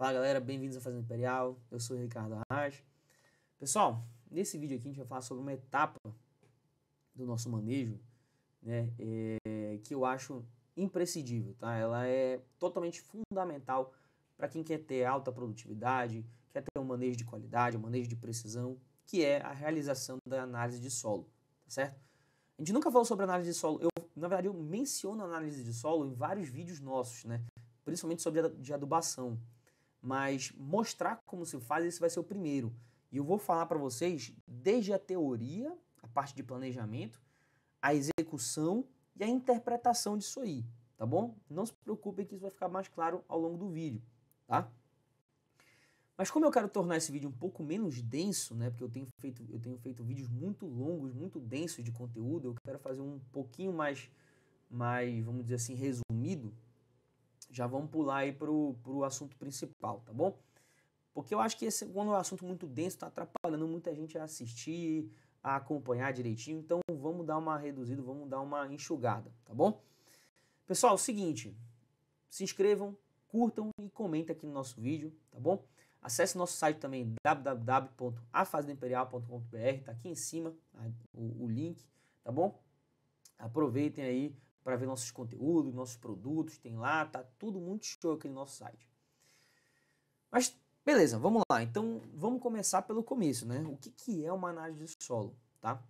Fala galera, bem-vindos à Fazenda Imperial, eu sou o Ricardo Arraes. Pessoal, nesse vídeo aqui a gente vai falar sobre uma etapa do nosso manejo, né, que eu acho imprescindível, tá? Ela é totalmente fundamental para quem quer ter alta produtividade, quer ter um manejo de qualidade, um manejo de precisão, que é a realização da análise de solo, tá certo? A gente nunca falou sobre análise de solo, na verdade eu menciono análise de solo em vários vídeos nossos, né? Principalmente sobre de adubação, mas mostrar como se faz, esse vai ser o primeiro. E eu vou falar para vocês desde a teoria, a parte de planejamento, a execução e a interpretação disso aí, tá bom? Não se preocupem que isso vai ficar mais claro ao longo do vídeo, tá? Mas como eu quero tornar esse vídeo um pouco menos denso, né? Porque eu tenho feito vídeos muito longos, muito densos de conteúdo, eu quero fazer um pouquinho mais vamos dizer assim, resumido. Já vamos pular aí pro assunto principal, tá bom? Porque eu acho que quando é um assunto muito denso, tá atrapalhando muita gente a assistir, a acompanhar direitinho. Então, vamos dar uma reduzida, vamos dar uma enxugada, tá bom? Pessoal, é o seguinte, se inscrevam, curtam e comentem aqui no nosso vídeo, tá bom? Acesse nosso site também, www.afazendaimperial.com.br, tá aqui em cima o link, tá bom? Aproveitem aí para ver nossos conteúdos, nossos produtos, tem lá, tá tudo muito show aqui no nosso site. Mas, beleza, vamos lá. Então, vamos começar pelo começo, né? O que é uma análise de solo, tá?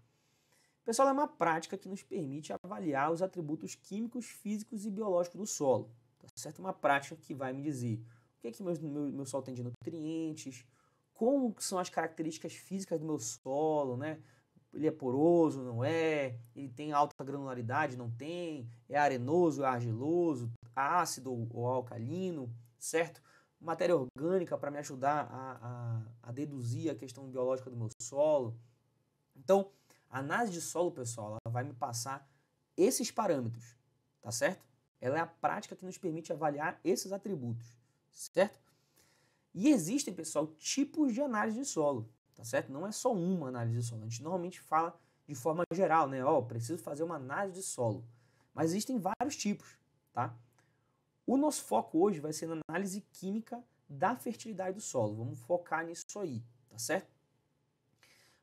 Pessoal, é uma prática que nos permite avaliar os atributos químicos, físicos e biológicos do solo, tá certo? Uma prática que vai me dizer o que é que meu solo tem de nutrientes, como são as características físicas do meu solo, né? Ele é poroso, não é? Ele tem alta granularidade, não tem? É arenoso, é argiloso, ácido ou alcalino, certo? Matéria orgânica para me ajudar a deduzir a questão biológica do meu solo. Então, a análise de solo, pessoal, ela vai me passar esses parâmetros, tá certo? Ela é a prática que nos permite avaliar esses atributos, certo? E existem, pessoal, tipos de análise de solo. Tá certo? Não é só uma análise de solo. A gente normalmente fala de forma geral, né? Ó, preciso fazer uma análise de solo. Mas existem vários tipos, tá? O nosso foco hoje vai ser na análise química da fertilidade do solo. Vamos focar nisso aí, tá certo?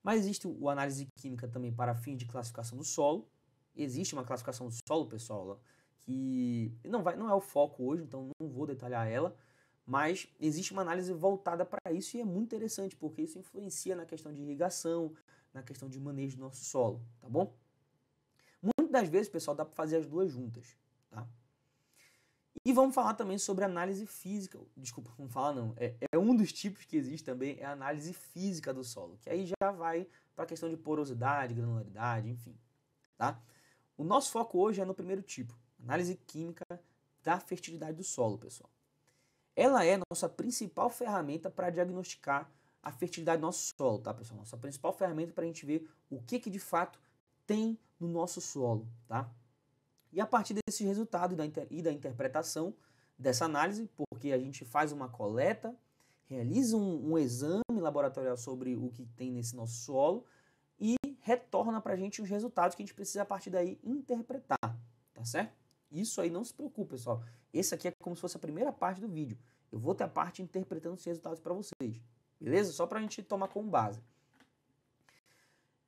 Mas existe a análise química também para fins de classificação do solo. Existe uma classificação do solo, pessoal, que não é o foco hoje, então não vou detalhar ela. Mas existe uma análise voltada para isso e é muito interessante, porque isso influencia na questão de irrigação, na questão de manejo do nosso solo, tá bom? Muitas das vezes, pessoal, dá para fazer as duas juntas, tá? E vamos falar também sobre análise física. Desculpa, não falar não. É um dos tipos que existe também, é a análise física do solo, que aí já vai para a questão de porosidade, granularidade, enfim, tá? O nosso foco hoje é no primeiro tipo, análise química da fertilidade do solo, pessoal. Ela é nossa principal ferramenta para diagnosticar a fertilidade do nosso solo, tá, pessoal? Nossa principal ferramenta para a gente ver o que de fato tem no nosso solo, tá? E a partir desse resultado e da interpretação dessa análise, porque a gente faz uma coleta, realiza um exame laboratorial sobre o que tem nesse nosso solo e retorna para a gente os resultados que a gente precisa a partir daí interpretar, tá certo? Isso aí, não se preocupe, pessoal. Esse aqui é como se fosse a primeira parte do vídeo. Eu vou ter a parte interpretando os resultados para vocês, beleza? Só para a gente tomar como base.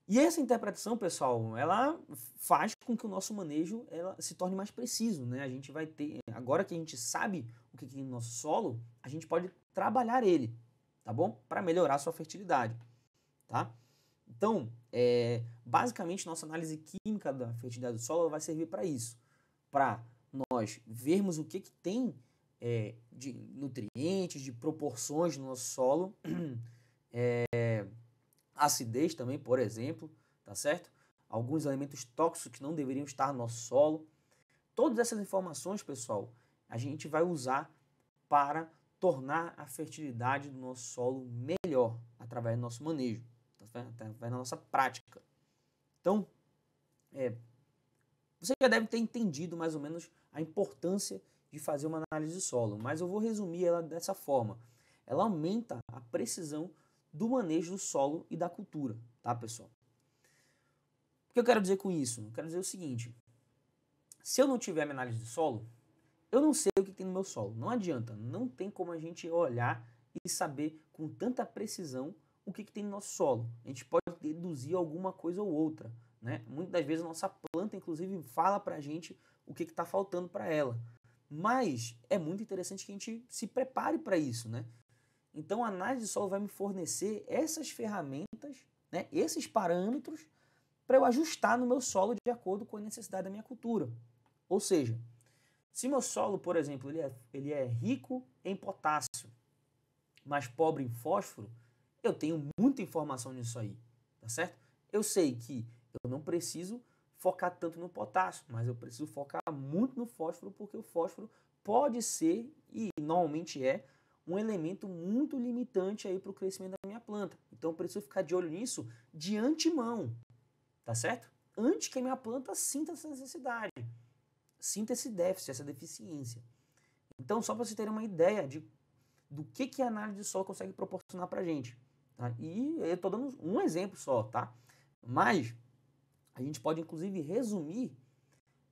E essa interpretação, pessoal, ela faz com que o nosso manejo se torne mais preciso, né? A gente vai ter, agora que a gente sabe o que tem no nosso solo, a gente pode trabalhar ele, tá bom? Para melhorar a sua fertilidade, tá? Então, basicamente, nossa análise química da fertilidade do solo vai servir para isso. Para nós vermos o que tem de nutrientes, de proporções no nosso solo, acidez também, por exemplo, tá certo? Alguns elementos tóxicos que não deveriam estar no nosso solo. Todas essas informações, pessoal, a gente vai usar para tornar a fertilidade do nosso solo melhor, através do nosso manejo, tá certo? Através da nossa prática. Então, você já deve ter entendido mais ou menos a importância de fazer uma análise de solo, mas eu vou resumir ela dessa forma. Ela aumenta a precisão do manejo do solo e da cultura, tá, pessoal? O que eu quero dizer com isso? Eu quero dizer o seguinte: se eu não tiver minha análise de solo, Eu não sei o que tem no meu solo, não adianta, não tem como a gente olhar e saber com tanta precisão o que tem no nosso solo. A gente pode deduzir alguma coisa ou outra, né? Muitas das vezes a nossa planta, inclusive, fala para a gente o que está faltando para ela. Mas é muito interessante que a gente se prepare para isso, né? Então a análise de solo vai me fornecer essas ferramentas, né, esses parâmetros, para eu ajustar no meu solo de acordo com a necessidade da minha cultura. Ou seja, se meu solo, por exemplo, ele é rico em potássio, mas pobre em fósforo, eu tenho muita informação nisso aí, tá certo? Eu sei que eu não preciso focar tanto no potássio, mas eu preciso focar muito no fósforo, porque o fósforo pode ser, e normalmente é, um elemento muito limitante aí para o crescimento da minha planta. Então eu preciso ficar de olho nisso de antemão, tá certo? Antes que a minha planta sinta essa necessidade, sinta esse déficit, essa deficiência. Então, só para vocês terem uma ideia do que a análise de solo consegue proporcionar para a gente, tá? E eu estou dando um exemplo só, tá? Mas a gente pode, inclusive, resumir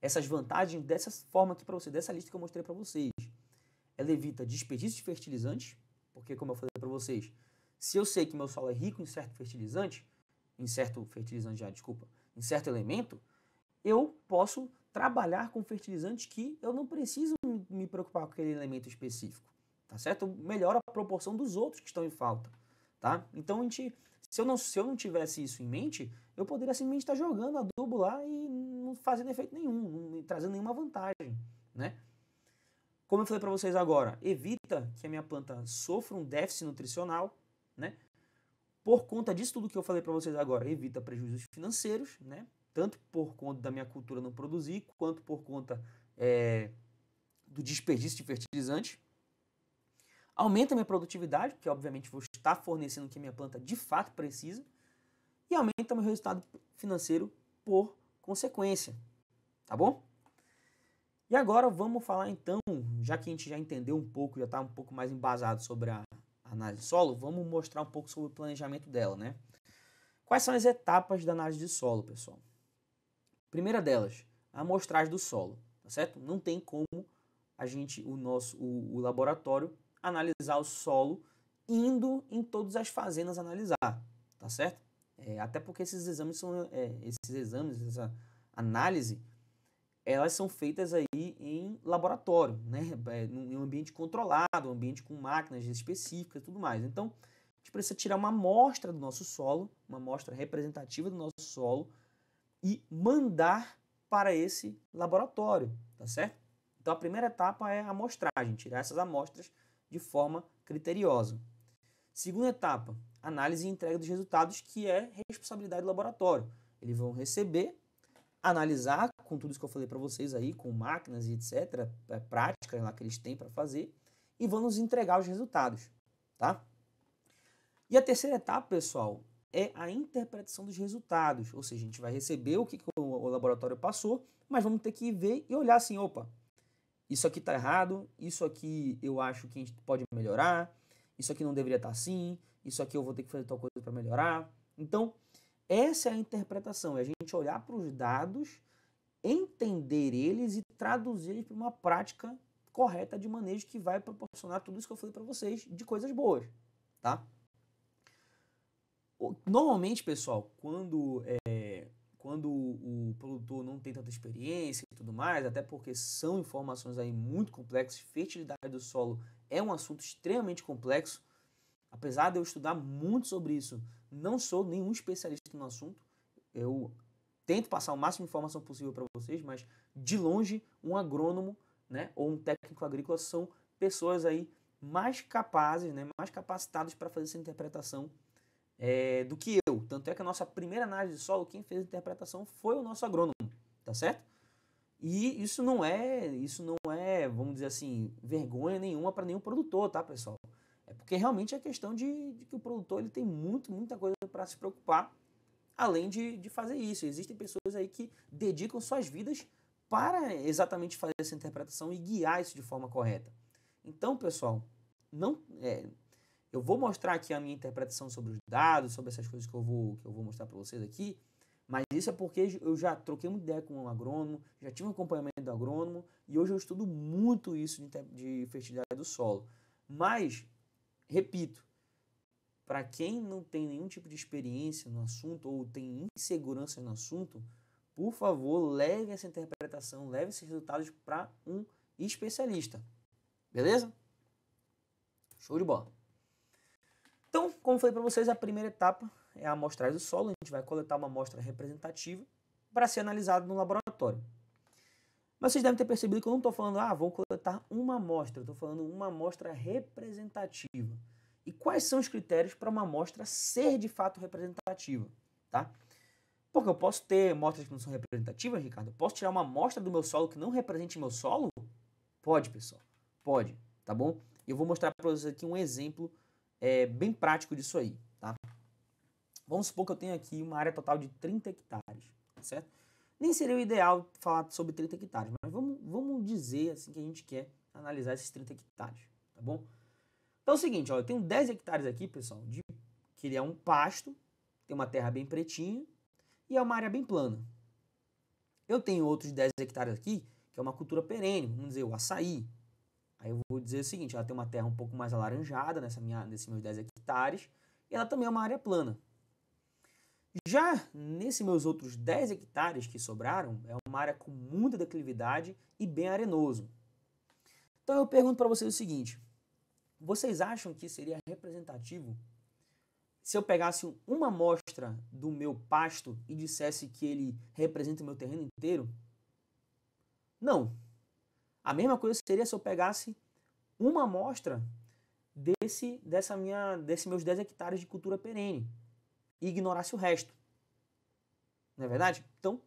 essas vantagens dessa forma aqui para vocês, dessa lista que eu mostrei para vocês. Ela evita desperdício de fertilizantes, porque, como eu falei para vocês, se eu sei que meu solo é rico em certo elemento, eu posso trabalhar com fertilizantes que eu não preciso me preocupar com aquele elemento específico, tá certo? Eu melhoro a proporção dos outros que estão em falta, tá? Então, a gente... Se eu não tivesse isso em mente, eu poderia simplesmente estar jogando adubo lá e não fazendo efeito nenhum, não trazendo nenhuma vantagem, né? Como eu falei para vocês agora, evita que a minha planta sofra um déficit nutricional, né? Por conta disso tudo que eu falei para vocês agora, evita prejuízos financeiros, né? Tanto por conta da minha cultura não produzir, quanto por conta do desperdício de fertilizante. Aumenta a minha produtividade, porque obviamente vou estar fornecendo o que a minha planta de fato precisa, e aumenta o meu resultado financeiro por consequência, tá bom? E agora vamos falar então, já que a gente já entendeu um pouco, já está um pouco mais embasado sobre a análise de solo, vamos mostrar um pouco sobre o planejamento dela, né? Quais são as etapas da análise de solo, pessoal? Primeira delas, a amostragem do solo, tá certo? Não tem como a gente, o laboratório, analisar o solo indo em todas as fazendas analisar, tá certo? Até porque esses exames essa análise, elas são feitas aí em laboratório, né? Em um ambiente controlado, um ambiente com máquinas específicas e tudo mais. Então, a gente precisa tirar uma amostra do nosso solo, uma amostra representativa do nosso solo e mandar para esse laboratório, tá certo? Então, a primeira etapa é a amostragem, tirar essas amostras de forma criteriosa. Segunda etapa, análise e entrega dos resultados, que é responsabilidade do laboratório. Eles vão receber, analisar com tudo isso que eu falei para vocês aí, com máquinas e etc, práticas lá que eles têm para fazer, e vão nos entregar os resultados, tá? E a terceira etapa, pessoal, é a interpretação dos resultados, ou seja, a gente vai receber o que o laboratório passou, mas vamos ter que ver e olhar assim, opa, isso aqui está errado, isso aqui eu acho que a gente pode melhorar, isso aqui não deveria estar assim, isso aqui eu vou ter que fazer tal coisa para melhorar. Então, essa é a interpretação, é a gente olhar para os dados, entender eles e traduzir eles para uma prática correta de manejo que vai proporcionar tudo isso que eu falei para vocês de coisas boas, tá? Normalmente, pessoal, quando o produtor não tem tanta experiência e tudo mais, até porque são informações aí muito complexas, fertilidade do solo é um assunto extremamente complexo, apesar de eu estudar muito sobre isso, não sou nenhum especialista no assunto, eu tento passar o máximo de informação possível para vocês, mas de longe um agrônomo, né, ou um técnico agrícola são pessoas aí mais capazes, né, mais capacitadas para fazer essa interpretação do que eu. Tanto é que a nossa primeira análise de solo, quem fez a interpretação foi o nosso agrônomo, tá certo? E isso não é, vamos dizer assim, vergonha nenhuma para nenhum produtor, tá, pessoal? É porque realmente é questão de que o produtor ele tem muita coisa para se preocupar, além de fazer isso. Existem pessoas aí que dedicam suas vidas para exatamente fazer essa interpretação e guiar isso de forma correta. Então, pessoal, eu vou mostrar aqui a minha interpretação sobre os dados, sobre essas coisas que eu vou mostrar para vocês aqui, Mas isso é porque eu já troquei uma ideia com um agrônomo, já tive um acompanhamento do agrônomo e hoje eu estudo muito isso de fertilidade do solo. Mas, repito, para quem não tem nenhum tipo de experiência no assunto ou tem insegurança no assunto, por favor, leve essa interpretação, leve esses resultados para um especialista. Beleza? Show de bola. Então, como falei para vocês, a primeira etapa é a amostragem do solo. A gente vai coletar uma amostra representativa para ser analisada no laboratório. Mas vocês devem ter percebido que eu não estou falando, vou coletar uma amostra. Eu estou falando uma amostra representativa. E quais são os critérios para uma amostra ser de fato representativa? Tá? Porque eu posso ter amostras que não são representativas, Ricardo? Eu posso tirar uma amostra do meu solo que não represente meu solo? Pode, pessoal. Pode, tá bom? Eu vou mostrar para vocês aqui um exemplo bem prático disso aí, tá? Vamos supor que eu tenho aqui uma área total de 30 hectares, certo? Nem seria o ideal falar sobre 30 hectares, mas vamos dizer assim que a gente quer analisar esses 30 hectares, tá bom? Então é o seguinte, ó, eu tenho 10 hectares aqui, pessoal, que ele é um pasto, tem uma terra bem pretinha e é uma área bem plana. Eu tenho outros 10 hectares aqui, que é uma cultura perene, vamos dizer, o açaí. Aí eu vou dizer o seguinte, ela tem uma terra um pouco mais alaranjada nesses meus 10 hectares, e ela também é uma área plana. Já nesses meus outros 10 hectares que sobraram, é uma área com muita declividade e bem arenoso. Então eu pergunto para vocês o seguinte, vocês acham que seria representativo se eu pegasse uma amostra do meu pasto e dissesse que ele representa o meu terreno inteiro? Não. A mesma coisa seria se eu pegasse uma amostra desses meus 10 hectares de cultura perene e ignorasse o resto. Não é verdade? Então,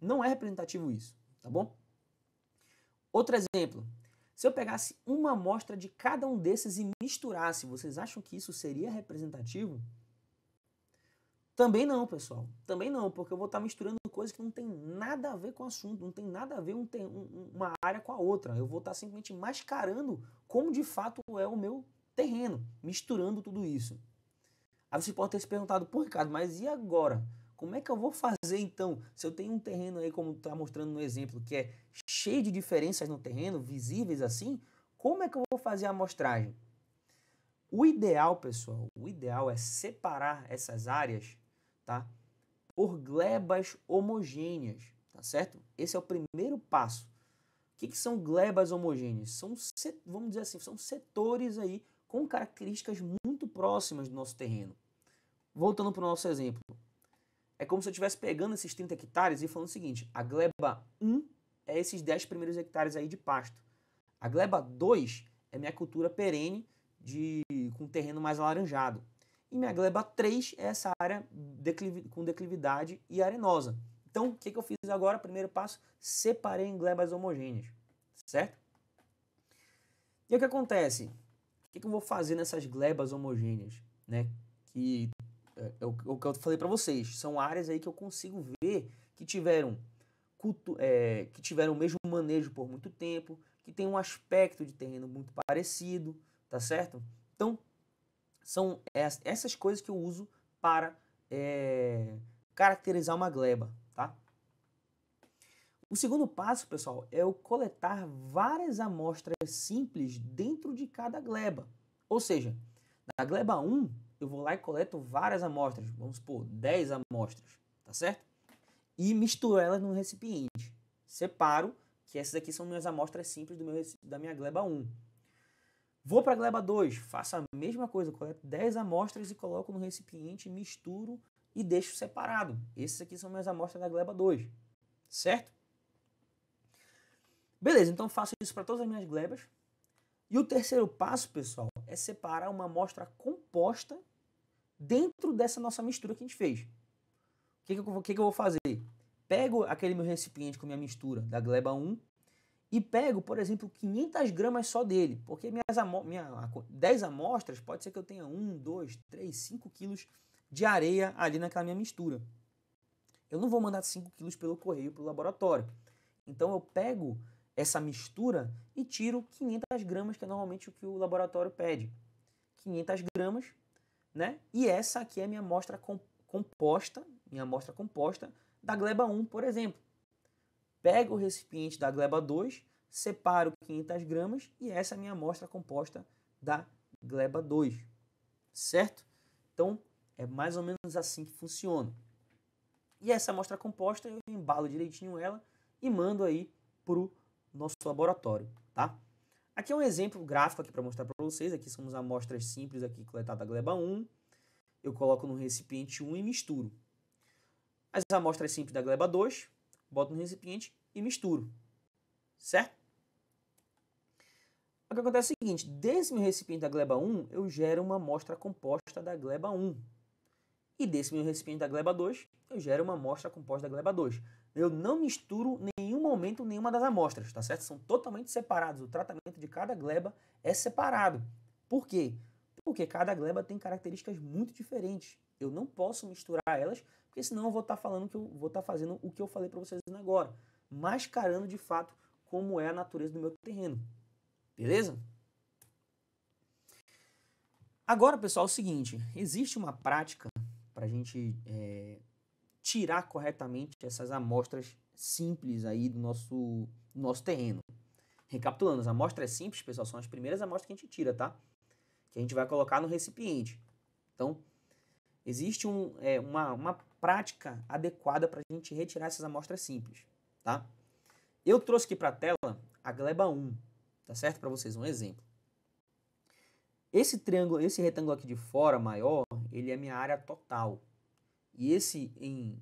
não é representativo isso, tá bom? Outro exemplo. Se eu pegasse uma amostra de cada um desses e misturasse, vocês acham que isso seria representativo? Também não, pessoal. Também não, porque eu vou estar misturando coisas que não tem nada a ver com o assunto, não tem nada a ver uma área com a outra. Eu vou estar simplesmente mascarando como de fato é o meu terreno, misturando tudo isso. Aí vocês podem ter se perguntado, pô, Ricardo, mas e agora? Como é que eu vou fazer então? Se eu tenho um terreno aí, como está mostrando no exemplo, que é cheio de diferenças no terreno, visíveis assim, como é que eu vou fazer a amostragem? O ideal, pessoal, o ideal é separar essas áreas, tá? Por glebas homogêneas, tá certo? Esse é o primeiro passo. O que são glebas homogêneas? São, vamos dizer assim, são setores aí com características muito próximas do nosso terreno. Voltando para o nosso exemplo, é como se eu estivesse pegando esses 30 hectares e falando o seguinte, a gleba 1 é esses 10 primeiros hectares aí de pasto. A gleba 2 é minha cultura perene com terreno mais alaranjado. E minha gleba 3 é essa área com declividade e arenosa. Então, o que eu fiz agora? Primeiro passo, separei em glebas homogêneas, certo? E o que acontece? O que eu vou fazer nessas glebas homogêneas, né? Que é o que eu falei para vocês. São áreas aí que eu consigo ver que tiveram o mesmo manejo por muito tempo, que tem um aspecto de terreno muito parecido, tá certo? Então, são essas coisas que eu uso para caracterizar uma gleba, tá? O segundo passo, pessoal, é eu coletar várias amostras simples dentro de cada gleba. Ou seja, na gleba 1, eu vou lá e coleto várias amostras, vamos supor, 10 amostras, tá certo? E misturo elas num recipiente. Separo, que essas aqui são minhas amostras simples da minha gleba 1. Vou para a gleba 2, faço a mesma coisa, coleto 10 amostras e coloco no recipiente, misturo e deixo separado. Esses aqui são minhas amostras da gleba 2, certo? Beleza, então faço isso para todas as minhas glebas. E o terceiro passo, pessoal, é separar uma amostra composta dentro dessa nossa mistura que a gente fez. O que eu vou fazer? Pego aquele meu recipiente com a minha mistura da gleba 1, e pego, por exemplo, 500 gramas só dele, porque 10 amostras, pode ser que eu tenha 1, 2, 3, 5 quilos de areia ali naquela minha mistura. Eu não vou mandar 5 quilos pelo correio para o laboratório. Então eu pego essa mistura e tiro 500 gramas, que é normalmente o que o laboratório pede. 500 gramas, né? E essa aqui é a minha amostra composta, em amostra composta, da gleba 1, por exemplo. Pego o recipiente da gleba 2, separo 500 gramas e essa é a minha amostra composta da gleba 2, certo? Então, é mais ou menos assim que funciona. E essa amostra composta, eu embalo direitinho ela e mando aí para o nosso laboratório, tá? Aqui é um exemplo gráfico aqui para mostrar para vocês. Aqui são as amostras simples aqui coletadas da gleba 1. Eu coloco no recipiente 1 e misturo. As amostras simples da gleba 2, boto no recipiente e misturo, certo? O que acontece é o seguinte, desse meu recipiente da gleba 1, eu gero uma amostra composta da gleba 1. E desse meu recipiente da gleba 2, eu gero uma amostra composta da gleba 2. Eu não misturo em nenhum momento nenhuma das amostras, tá certo? São totalmente separados. O tratamento de cada gleba é separado. Por quê? Porque cada gleba tem características muito diferentes. Eu não posso misturar elas, porque senão eu vou estar falando que eu vou estar fazendo o que eu falei para vocês agora, mascarando de fato como é a natureza do meu terreno. Beleza? Agora, pessoal, é o seguinte. Existe uma prática para a gente tirar corretamente essas amostras simples aí do nosso terreno. Recapitulando, as amostras simples, pessoal, são as primeiras amostras que a gente tira, tá? Que a gente vai colocar no recipiente. Então, existe uma prática adequada para a gente retirar essas amostras simples, tá? Eu trouxe aqui para a tela a gleba 1. Tá certo? Para vocês, um exemplo. Esse triângulo, esse retângulo aqui de fora, maior, ele é minha área total. E esse em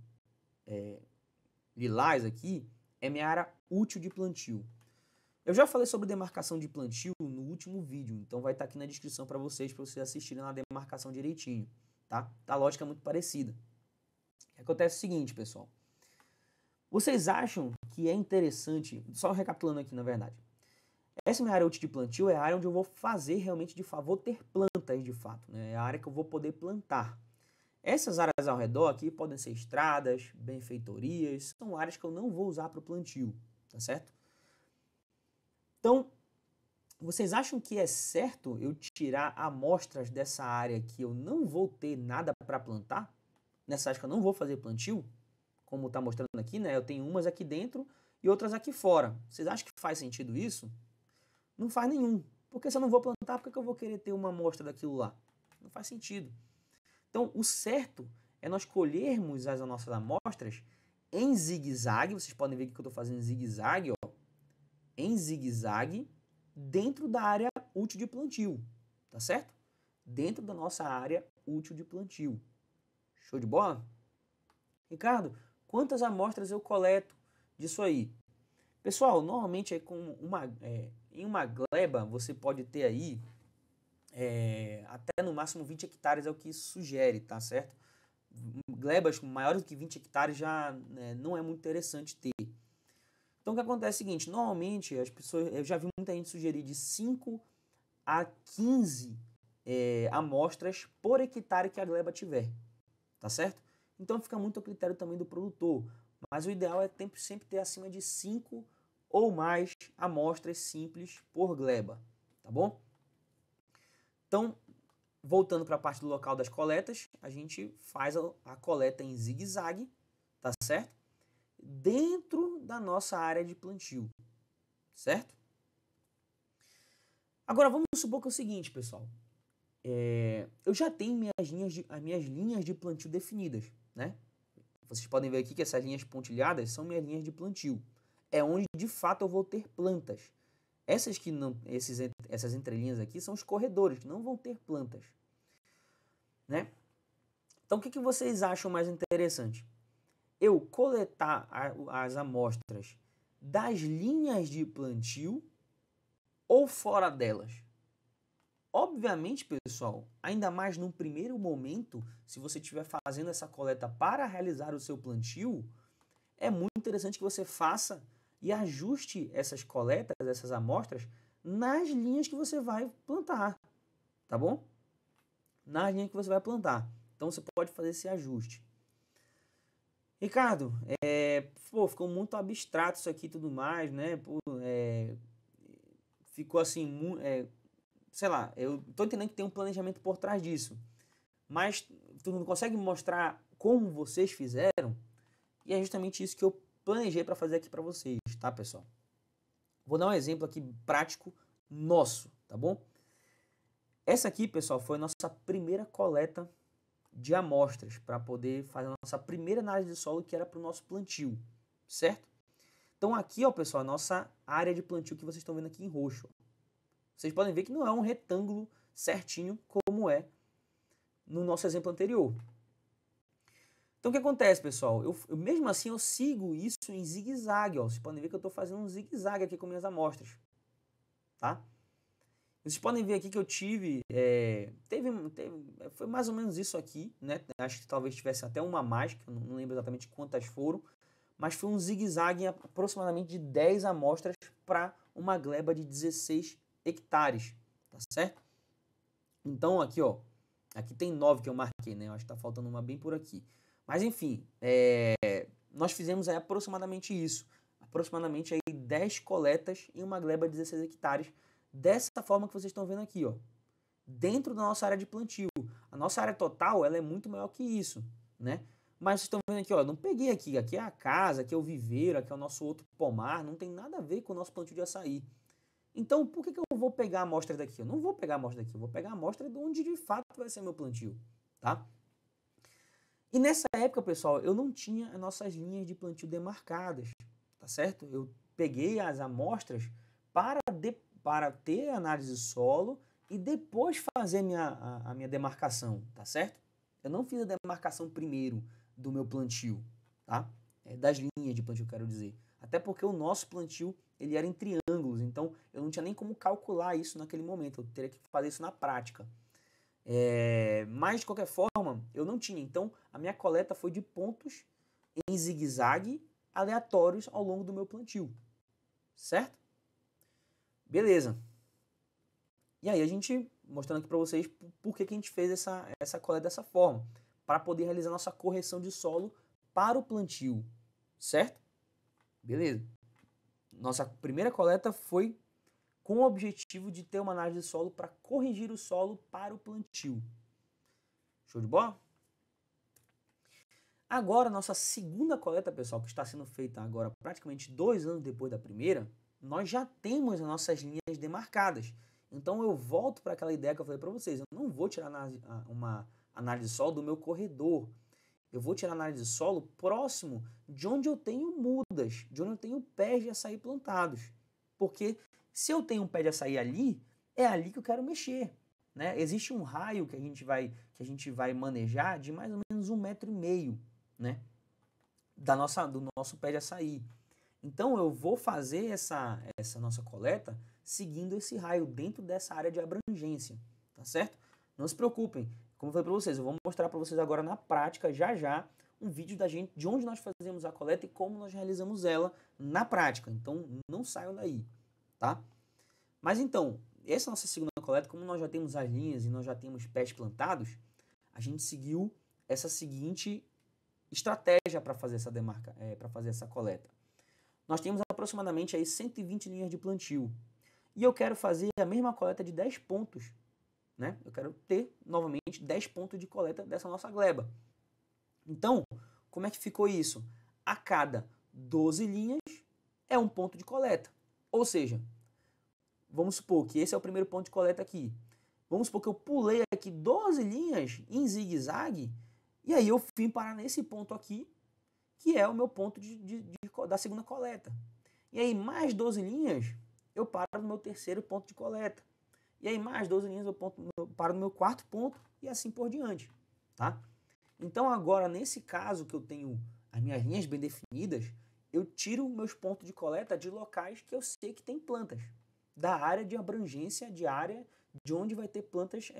lilás aqui é minha área útil de plantio. Eu já falei sobre demarcação de plantio no último vídeo, então vai estar aqui na descrição para vocês assistirem a demarcação direitinho, tá? A lógica é muito parecida. Acontece o seguinte, pessoal. Vocês acham que é interessante, só recapitulando aqui, na verdade, essa minha área útil de plantio é a área onde eu vou fazer realmente, de fato, vou ter plantas de fato, né? É a área que eu vou poder plantar. Essas áreas ao redor aqui podem ser estradas, benfeitorias, são áreas que eu não vou usar para o plantio, tá certo? Então, vocês acham que é certo eu tirar amostras dessa área que eu não vou ter nada para plantar? Nessa área que eu não vou fazer plantio? Como está mostrando aqui, né? Eu tenho umas aqui dentro e outras aqui fora. Vocês acham que faz sentido isso? Não faz nenhum. Porque se eu não vou plantar, por que eu vou querer ter uma amostra daquilo lá? Não faz sentido. Então, o certo é nós colhermos as nossas amostras em zigue-zague. Vocês podem ver que eu estou fazendo zigue-zague, ó. Em zigue-zague, dentro da área útil de plantio. Tá certo? Dentro da nossa área útil de plantio. Show de bola? Ricardo, quantas amostras eu coleto disso aí? Pessoal, normalmente é com em uma gleba você pode ter aí até no máximo 20 hectares é o que sugere, tá certo? Glebas maiores do que 20 hectares já, né, não é muito interessante ter. Então o que acontece é o seguinte, normalmente as pessoas, eu já vi muita gente sugerir de 5 a 15 amostras por hectare que a gleba tiver, tá certo? Então fica muito a critério também do produtor, mas o ideal é sempre ter acima de 5 ou mais amostras simples por gleba, tá bom? Então, voltando para a parte do local das coletas, a gente faz a coleta em zigue-zague, tá certo? Dentro da nossa área de plantio, certo? Agora, vamos supor que é o seguinte, pessoal. Eu já tenho as minhas linhas de plantio definidas, né? Vocês podem ver aqui que essas linhas pontilhadas são minhas linhas de plantio. É onde, de fato, eu vou ter plantas. Essas entrelinhas aqui são os corredores, que não vão ter plantas, né? Então, o que vocês acham mais interessante? Eu coletar as amostras das linhas de plantio ou fora delas? Obviamente, pessoal, ainda mais num primeiro momento, se você estiver fazendo essa coleta para realizar o seu plantio, é muito interessante que você faça e ajuste essas coletas, essas amostras, nas linhas que você vai plantar, tá bom? Nas linhas que você vai plantar. Então, você pode fazer esse ajuste. Ricardo, ficou muito abstrato isso aqui e tudo mais, né? Ficou assim... sei lá, eu tô entendendo que tem um planejamento por trás disso, mas tu não consegue mostrar como vocês fizeram, e é justamente isso que eu planejei para fazer aqui para vocês, tá, pessoal? Vou dar um exemplo aqui prático nosso, tá bom? Essa aqui, pessoal, foi a nossa primeira coleta de amostras para poder fazer a nossa primeira análise de solo, que era para o nosso plantio, certo? Então aqui, ó, pessoal, a nossa área de plantio que vocês estão vendo aqui em roxo. Vocês podem ver que não é um retângulo certinho como é no nosso exemplo anterior. Então o que acontece, pessoal? Eu mesmo assim eu sigo isso em zigue-zague, ó. Vocês podem ver que eu estou fazendo um zigue-zague aqui com minhas amostras, tá? Vocês podem ver aqui que eu tive, foi mais ou menos isso aqui, né? Acho que talvez tivesse até uma mais, que eu não lembro exatamente quantas foram, mas foi um zigue-zague em aproximadamente de 10 amostras para uma gleba de 16 hectares, tá certo? Então aqui, ó, aqui tem 9 que eu marquei, né? Eu acho que tá faltando uma bem por aqui. Mas enfim, nós fizemos aí aproximadamente isso, aproximadamente aí 10 coletas em uma gleba de 16 hectares, dessa forma que vocês estão vendo aqui, ó, dentro da nossa área de plantio. A nossa área total, ela é muito maior que isso, né? Mas vocês estão vendo aqui, ó, não peguei aqui, aqui é a casa, aqui é o viveiro, aqui é o nosso outro pomar, não tem nada a ver com o nosso plantio de açaí. Então, por que que eu vou pegar a amostra daqui? Eu não vou pegar a amostra daqui, eu vou pegar a amostra de onde de fato vai ser meu plantio, tá? E nessa época, pessoal, eu não tinha as nossas linhas de plantio demarcadas, tá certo? Eu peguei as amostras para ter análise de solo e depois fazer a minha demarcação, tá certo? Eu não fiz a demarcação primeiro do meu plantio, tá? Das linhas de plantio, quero dizer. Até porque o nosso plantio, ele era em triângulos, então eu não tinha nem como calcular isso naquele momento, eu teria que fazer isso na prática. Mas, de qualquer forma, eu não tinha. Então, a minha coleta foi de pontos em zigue-zague aleatórios ao longo do meu plantio, certo? Beleza. E aí, a gente, mostrando aqui para vocês por que que a gente fez essa coleta dessa forma, para poder realizar nossa correção de solo para o plantio, certo? Beleza. Nossa primeira coleta foi com o objetivo de ter uma análise de solo para corrigir o solo para o plantio. Show de bola? Agora, nossa segunda coleta, pessoal, que está sendo feita agora praticamente 2 anos depois da primeira, nós já temos as nossas linhas demarcadas. Então, eu volto para aquela ideia que eu falei para vocês. Eu não vou tirar uma análise de solo do meu corredor. Eu vou tirar a análise de solo próximo de onde eu tenho mudas, de onde eu tenho pés de açaí plantados. Porque se eu tenho um pé de açaí ali, é ali que eu quero mexer, né? Existe um raio que a gente vai manejar de mais ou menos 1,5 metros, né? do nosso pé de açaí. Então eu vou fazer essa nossa coleta seguindo esse raio dentro dessa área de abrangência, tá certo? Não se preocupem, como eu falei para vocês, eu vou mostrar para vocês agora na prática, já, um vídeo da gente, de onde nós fazemos a coleta e como nós realizamos ela na prática. Então não saiam daí, tá? Mas então, essa nossa segunda coleta, como nós já temos as linhas e nós já temos pés plantados, a gente seguiu essa seguinte estratégia para fazer essa demarca, para fazer essa coleta. Nós temos aproximadamente aí 120 linhas de plantio. E eu quero fazer a mesma coleta de 10 pontos, né? Eu quero ter, novamente, 10 pontos de coleta dessa nossa gleba. Então, como é que ficou isso? A cada 12 linhas é um ponto de coleta. Ou seja, vamos supor que esse é o primeiro ponto de coleta aqui. Vamos supor que eu pulei aqui 12 linhas em zigue-zague e aí eu vim parar nesse ponto aqui, que é o meu ponto da segunda coleta. E aí mais 12 linhas eu paro no meu terceiro ponto de coleta. E aí mais 12 linhas eu paro no meu quarto ponto e assim por diante, tá? Então agora nesse caso que eu tenho as minhas linhas bem definidas, eu tiro meus pontos de coleta de locais que eu sei que tem plantas, da área de abrangência, de área de onde vai ter plantas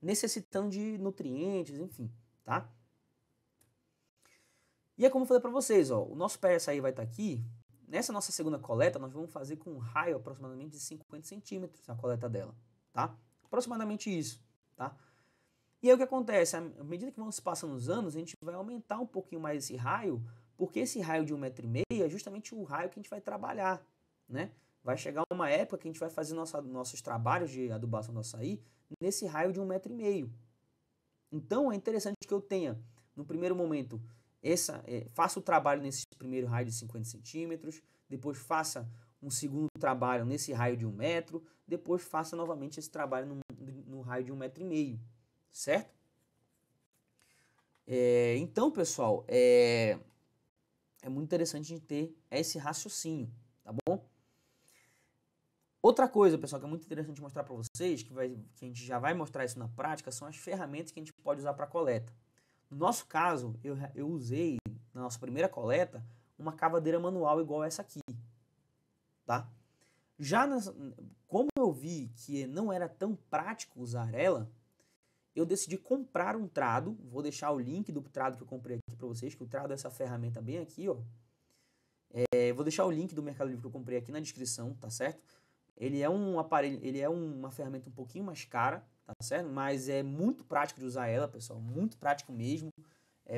necessitando de nutrientes, enfim, tá? E é como eu falei para vocês, ó, o nosso pé de açaí vai estar aqui. Nessa nossa segunda coleta, nós vamos fazer com um raio aproximadamente de 50 centímetros a coleta dela, tá? Aproximadamente isso, tá? E aí o que acontece? À medida que vão se passando os anos, a gente vai aumentar um pouquinho mais esse raio, porque esse raio de 1,5 metro é justamente o raio que a gente vai trabalhar, né? Vai chegar uma época que a gente vai fazer nossos trabalhos de adubação do açaí nesse raio de 1,5 metro, Então é interessante que eu tenha, no primeiro momento, faça o trabalho nesse primeiro raio de 50 centímetros, depois faça um segundo trabalho nesse raio de 1 metro, depois faça novamente esse trabalho no raio de 1,5 metro, certo? Então, pessoal, é muito interessante a gente ter esse raciocínio, tá bom? Outra coisa, pessoal, que é muito interessante mostrar para vocês, que a gente já vai mostrar isso na prática, são as ferramentas que a gente pode usar para coleta. No nosso caso, eu usei, na nossa primeira coleta, uma cavadeira manual igual essa aqui, tá? Como eu vi que não era tão prático usar ela, eu decidi comprar um trado. Vou deixar o link do trado que eu comprei aqui para vocês, que o trado é essa ferramenta bem aqui, ó. Vou deixar o link do Mercado Livre que eu comprei aqui na descrição, tá certo? Ele é um aparelho, ele é uma ferramenta um pouquinho mais cara, tá certo? Mas é muito prático de usar ela, pessoal, muito prático mesmo.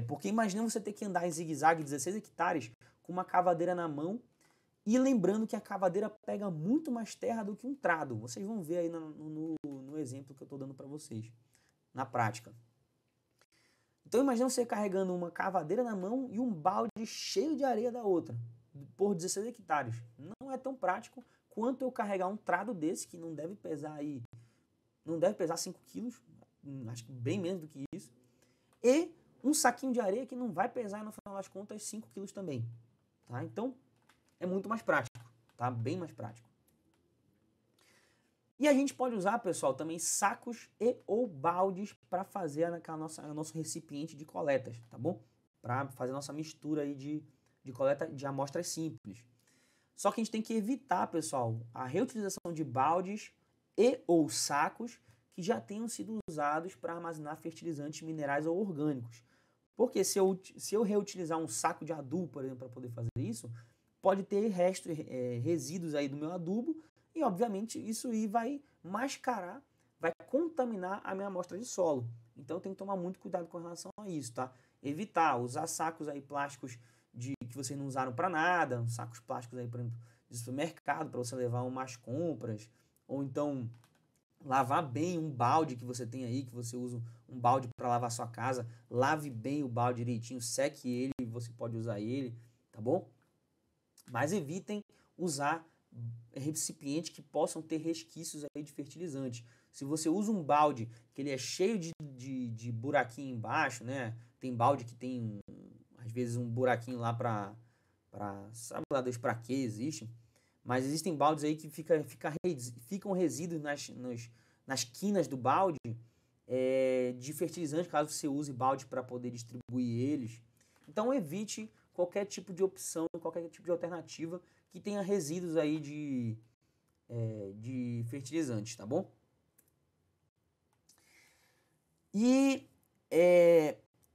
Porque imagina você ter que andar em zigue-zague 16 hectares com uma cavadeira na mão. E lembrando que a cavadeira pega muito mais terra do que um trado. Vocês vão ver aí no exemplo que eu estou dando para vocês, na prática. Então imagina você carregando uma cavadeira na mão e um balde cheio de areia da outra, por 16 hectares. Não é tão prático quanto eu carregar um trado desse, que não deve pesar aí, não deve pesar 5 quilos, acho que bem menos do que isso, e um saquinho de areia que não vai pesar, no final das contas, 5 quilos também. Tá? Então, é muito mais prático, tá? Bem mais prático. E a gente pode usar, pessoal, também sacos e ou baldes para fazer nosso recipiente de coletas, tá bom? Para fazer a nossa mistura aí de coleta de amostras simples. Só que a gente tem que evitar, pessoal, a reutilização de baldes e ou sacos que já tenham sido usados para armazenar fertilizantes minerais ou orgânicos. Porque se eu reutilizar um saco de adubo, por exemplo, para poder fazer isso, pode ter restos, resíduos aí do meu adubo e, obviamente, isso aí vai mascarar, vai contaminar a minha amostra de solo. Então, tem que tomar muito cuidado com relação a isso, tá? Evitar usar sacos aí plásticos que vocês não usaram para nada, sacos plásticos aí, por exemplo, de supermercado, para você levar umas compras, ou então lavar bem um balde que você tem aí, que você usa um balde para lavar a sua casa, lave bem o balde direitinho, seque ele, você pode usar ele, tá bom? Mas evitem usar recipientes que possam ter resquícios aí de fertilizante. Se você usa um balde que ele é cheio de buraquinho embaixo, né? Tem balde que tem, às vezes, um buraquinho lá para sabe lá Deus para que existe. Mas existem baldes aí que ficam resíduos nas quinas do balde de fertilizante, caso você use balde para poder distribuir eles. Então evite qualquer tipo de opção, qualquer tipo de alternativa que tenha resíduos aí de fertilizantes, tá bom? E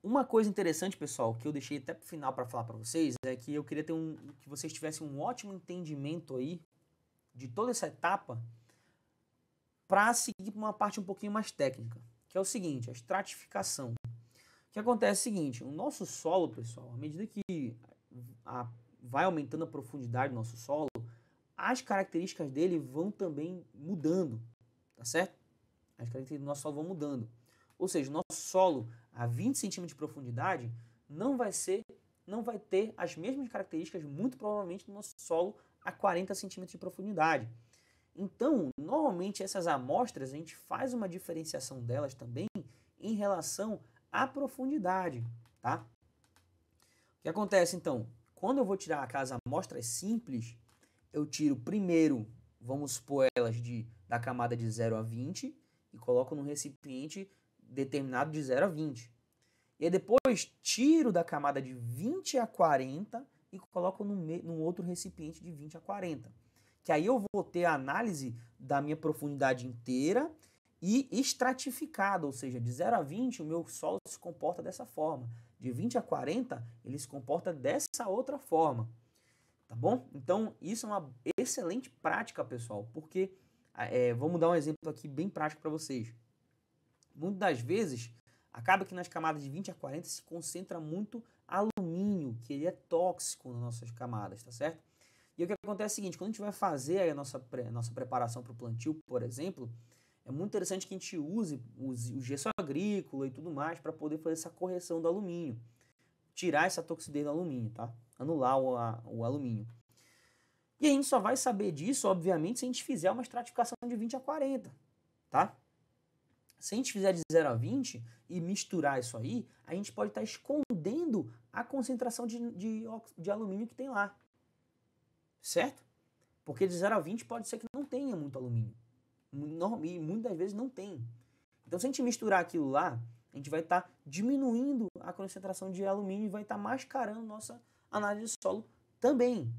uma coisa interessante, pessoal, que eu deixei até pro final para falar para vocês, é que eu queria que vocês tivessem um ótimo entendimento aí de toda essa etapa para seguir para uma parte um pouquinho mais técnica, que é o seguinte, a estratificação. O que acontece é o seguinte, o nosso solo, pessoal, à medida que vai aumentando a profundidade do nosso solo, as características dele vão também mudando, tá certo? As características do nosso solo vão mudando. Ou seja, o nosso solo a 20 centímetros de profundidade não vai ter as mesmas características, muito provavelmente, do nosso solo a 40 centímetros de profundidade. Então, normalmente, essas amostras, a gente faz uma diferenciação delas também em relação a profundidade, tá? O que acontece, então? Quando eu vou tirar aquelas amostras simples, eu tiro primeiro, vamos supor, elas da camada de 0 a 20 e coloco num recipiente determinado de 0 a 20. E aí depois tiro da camada de 20 a 40 e coloco num outro recipiente de 20 a 40. Que aí eu vou ter a análise da minha profundidade inteira e estratificado, ou seja, de 0 a 20 o meu solo se comporta dessa forma. De 20 a 40 ele se comporta dessa outra forma, tá bom? Então isso é uma excelente prática, pessoal, porque, vamos dar um exemplo aqui bem prático para vocês. Muitas das vezes, acaba que nas camadas de 20 a 40 se concentra muito alumínio, que ele é tóxico nas nossas camadas, tá certo? E o que acontece é o seguinte, quando a gente vai fazer aí a nossa preparação para o plantio, por exemplo, É muito interessante que a gente use o gesso agrícola e tudo mais para poder fazer essa correção do alumínio. Tirar essa toxidez do alumínio, tá? Anular o alumínio. E a gente só vai saber disso, obviamente, se a gente fizer uma estratificação de 20 a 40, tá? Se a gente fizer de 0 a 20 e misturar isso aí, a gente pode estar escondendo a concentração de alumínio que tem lá, certo? Porque de 0 a 20 pode ser que não tenha muito alumínio. E muitas vezes não tem. Então, se a gente misturar aquilo lá, a gente vai estar diminuindo a concentração de alumínio e vai estar mascarando nossa análise de solo também,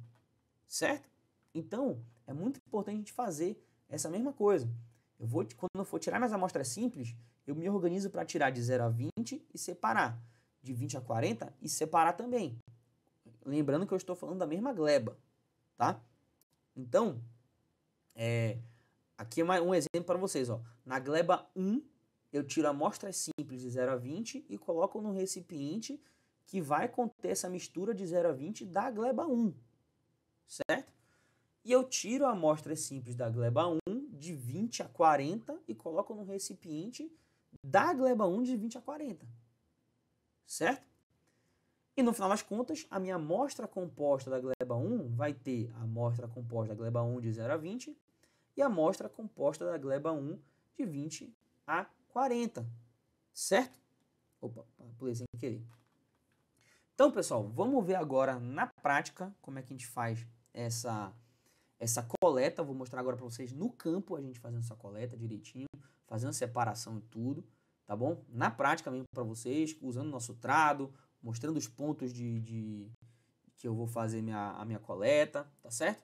certo? Então, é muito importante a gente fazer essa mesma coisa. Quando eu for tirar minhas amostras simples, eu me organizo para tirar de 0 a 20 e separar. De 20 a 40 e separar também. Lembrando que eu estou falando da mesma gleba, tá? Então, aqui é um exemplo para vocês, ó. Na gleba 1, eu tiro amostras simples de 0 a 20 e coloco no recipiente que vai conter essa mistura de 0 a 20 da gleba 1, certo? E eu tiro amostras simples da gleba 1 de 20 a 40 e coloco no recipiente da gleba 1 de 20 a 40, certo? E no final das contas, a minha amostra composta da gleba 1 vai ter a amostra composta da gleba 1 de 0 a 20, e a amostra composta da gleba 1 de 20 a 40, certo? Opa, pulei sem querer. Então, pessoal, vamos ver agora na prática como é que a gente faz essa coleta. Vou mostrar agora para vocês no campo a gente fazendo essa coleta direitinho, fazendo separação e tudo, tá bom? Na prática mesmo para vocês, usando o nosso trado, mostrando os pontos que eu vou fazer a minha coleta, tá certo?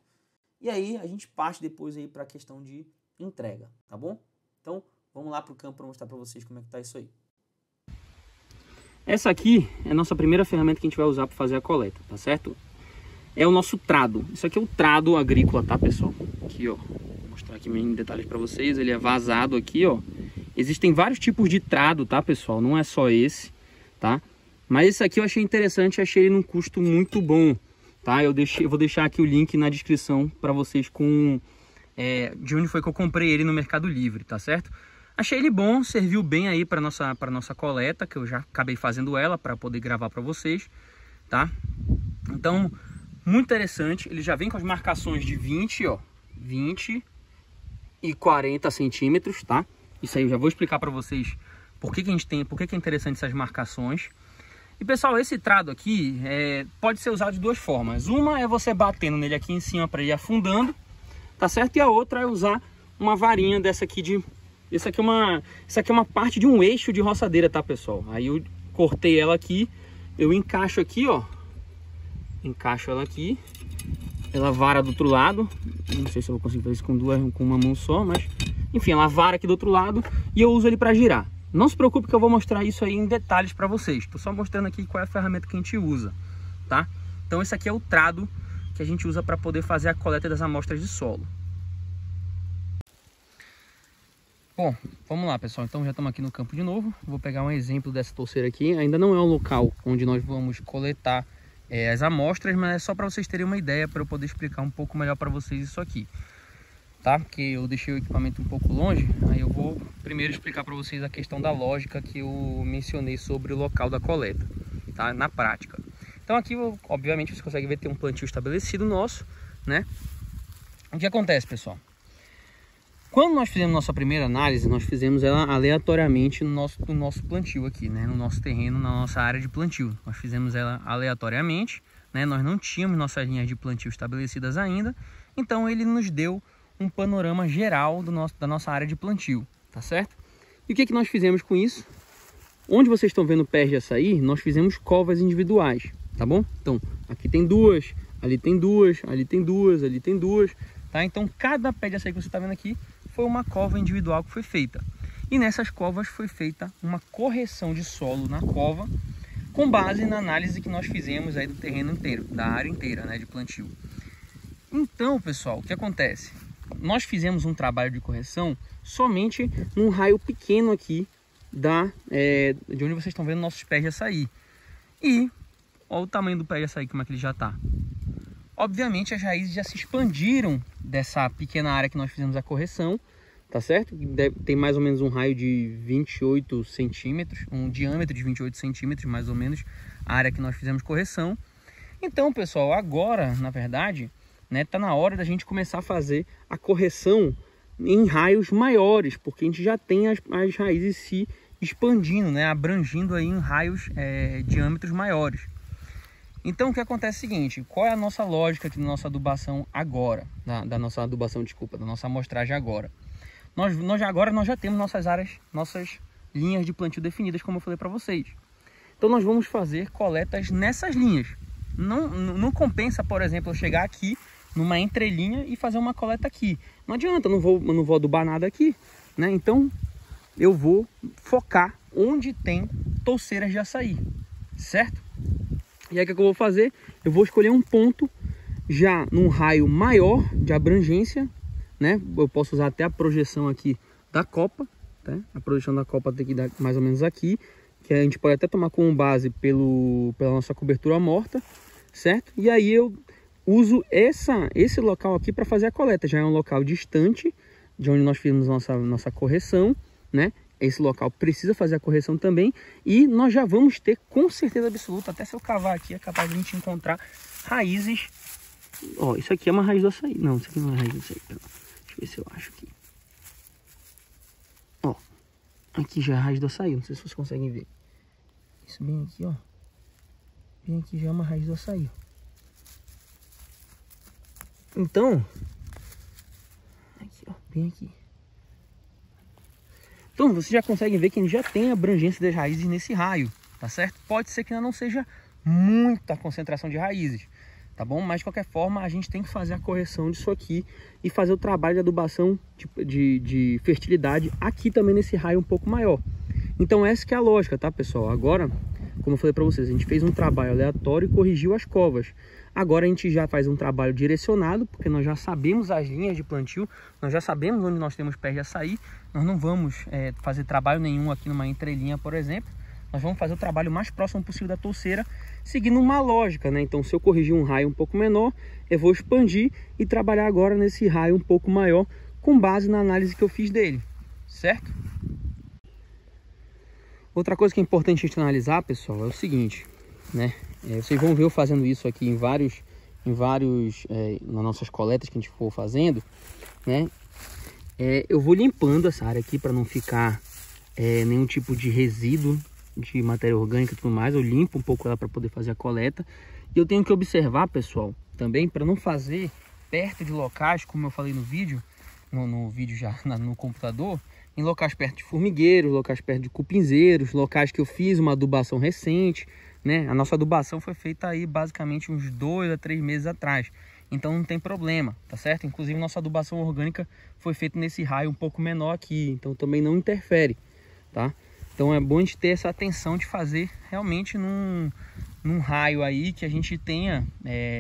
E aí a gente parte depois aí para a questão de entrega, tá bom? Então vamos lá para o campo para mostrar para vocês como é que tá isso aí. Essa aqui é a nossa primeira ferramenta que a gente vai usar para fazer a coleta, tá certo? É o nosso trado. Isso aqui é o trado agrícola, tá, pessoal? Aqui, ó, vou mostrar aqui em detalhes para vocês. Ele é vazado aqui, ó. Existem vários tipos de trado, tá, pessoal? Não é só esse, tá? Mas esse aqui eu achei interessante, achei ele num custo muito bom. Tá, eu vou deixar aqui o link na descrição para vocês de onde foi que eu comprei ele no Mercado Livre, tá certo? Achei ele bom, serviu bem aí para nossa coleta, que eu já acabei fazendo ela para poder gravar para vocês, tá? Então, muito interessante, ele já vem com as marcações de 20, ó, 20 e 40 centímetros, tá? Isso aí eu já vou explicar para vocês por que que é interessante essas marcações. E pessoal, esse trado aqui pode ser usado de duas formas. Uma é você batendo nele aqui em cima para ele afundando, tá certo? E a outra é usar uma varinha dessa aqui de... Essa aqui é uma parte de um eixo de roçadeira, tá, pessoal? Aí eu cortei ela aqui, eu encaixo aqui, ó. Encaixo ela aqui. Ela vara do outro lado. Não sei se eu vou conseguir fazer isso com uma mão só, mas... Enfim, ela vara aqui do outro lado e eu uso ele para girar. Não se preocupe que eu vou mostrar isso aí em detalhes para vocês. Estou só mostrando aqui qual é a ferramenta que a gente usa, tá? Então esse aqui é o trado que a gente usa para poder fazer a coleta das amostras de solo. Bom, vamos lá, pessoal. Então já estamos aqui no campo de novo. Vou pegar um exemplo dessa touceira aqui. Ainda não é um local onde nós vamos coletar as amostras, mas é só para vocês terem uma ideia, para eu poder explicar um pouco melhor para vocês isso aqui. Tá? Porque eu deixei o equipamento um pouco longe, aí eu vou primeiro explicar para vocês a questão da lógica que eu mencionei sobre o local da coleta, tá? Na prática. Então aqui, obviamente, você consegue ver, tem um plantio estabelecido nosso, né? O que acontece, pessoal? Quando nós fizemos nossa primeira análise, nós fizemos ela aleatoriamente no nosso plantio aqui, né? No nosso terreno, na nossa área de plantio. Nós fizemos ela aleatoriamente, né? Nós não tínhamos nossas linhas de plantio estabelecidas ainda, então ele nos deu um panorama geral da nossa área de plantio, tá certo? E o que nós fizemos com isso? Onde vocês estão vendo pés de açaí, nós fizemos covas individuais, tá bom? Então, aqui tem duas, ali tem duas, ali tem duas, ali tem duas, tá? Então, cada pé de açaí que você está vendo aqui foi uma cova individual que foi feita. E nessas covas foi feita uma correção de solo na cova, com base na análise que nós fizemos aí do terreno inteiro, da área inteira, né, de plantio. Então, pessoal, o que acontece? Nós fizemos um trabalho de correção somente num raio pequeno aqui de onde vocês estão vendo nossos pés de açaí. E olha o tamanho do pé de açaí, como é que ele já está. Obviamente as raízes já se expandiram dessa pequena área que nós fizemos a correção, tá certo? Tem mais ou menos um raio de 28 centímetros, um diâmetro de 28 centímetros, mais ou menos, a área que nós fizemos correção. Então, pessoal, agora, na verdade, né, tá na hora da gente começar a fazer a correção em raios maiores, porque a gente já tem as raízes se expandindo, né, abrangindo aí em raios, diâmetros maiores. Então, o que acontece é o seguinte, qual é a nossa lógica aqui da nossa adubação agora, da nossa amostragem agora? Nós já temos nossas áreas, nossas linhas de plantio definidas, como eu falei para vocês. Então nós vamos fazer coletas nessas linhas. Não compensa, por exemplo, eu chegar aqui numa entrelinha e fazer uma coleta aqui. Não adianta, eu não vou adubar nada aqui, né? Então eu vou focar onde tem touceiras de açaí, certo? E aí o que eu vou fazer? Eu vou escolher um ponto já num raio maior de abrangência, né? Eu posso usar até a projeção aqui da copa, tá? A projeção da copa tem que dar mais ou menos aqui, que a gente pode até tomar como base pela nossa cobertura morta, certo? E aí eu uso esse local aqui para fazer a coleta. Já é um local distante de onde nós fizemos nossa correção, né? Esse local precisa fazer a correção também, e nós já vamos ter com certeza absoluta, até se eu cavar aqui, é capaz de a gente encontrar raízes. Ó, isso aqui é uma raiz do açaí. Não, isso aqui não é raiz do açaí. Deixa eu ver se eu acho aqui. Ó, aqui já é a raiz do açaí, não sei se vocês conseguem ver. Isso bem aqui, ó. Bem aqui já é uma raiz do açaí. Então, aqui, ó, bem aqui. Então, vocês já conseguem ver que a gente já tem a abrangência das raízes nesse raio, tá certo? Pode ser que ainda não seja muita concentração de raízes, tá bom? Mas, de qualquer forma, a gente tem que fazer a correção disso aqui e fazer o trabalho de adubação de fertilidade aqui também nesse raio um pouco maior. Então, essa que é a lógica, tá, pessoal? Agora, como eu falei para vocês, a gente fez um trabalho aleatório e corrigiu as covas. Agora a gente já faz um trabalho direcionado, porque nós já sabemos as linhas de plantio, nós já sabemos onde nós temos pés de açaí, nós não vamos fazer trabalho nenhum aqui numa entrelinha, por exemplo. Nós vamos fazer o trabalho mais próximo possível da touceira, seguindo uma lógica, né? Então, se eu corrigir um raio um pouco menor, eu vou expandir e trabalhar agora nesse raio um pouco maior, com base na análise que eu fiz dele, certo? Outra coisa que é importante a gente analisar, pessoal, é o seguinte, né? Vocês vão ver eu fazendo isso aqui nas nossas coletas que a gente for fazendo, né? Eu vou limpando essa área aqui para não ficar nenhum tipo de resíduo de matéria orgânica e tudo mais. Eu limpo um pouco ela para poder fazer a coleta. E eu tenho que observar, pessoal, também para não fazer perto de locais, como eu falei no vídeo, no computador, em locais perto de formigueiros, locais perto de cupinzeiros, locais que eu fiz uma adubação recente, né? A nossa adubação foi feita aí basicamente uns 2 a 3 meses atrás, então não tem problema, tá certo? Inclusive nossa adubação orgânica foi feita nesse raio um pouco menor aqui, então também não interfere, tá? Então é bom a gente ter essa atenção de fazer realmente num raio aí que a gente tenha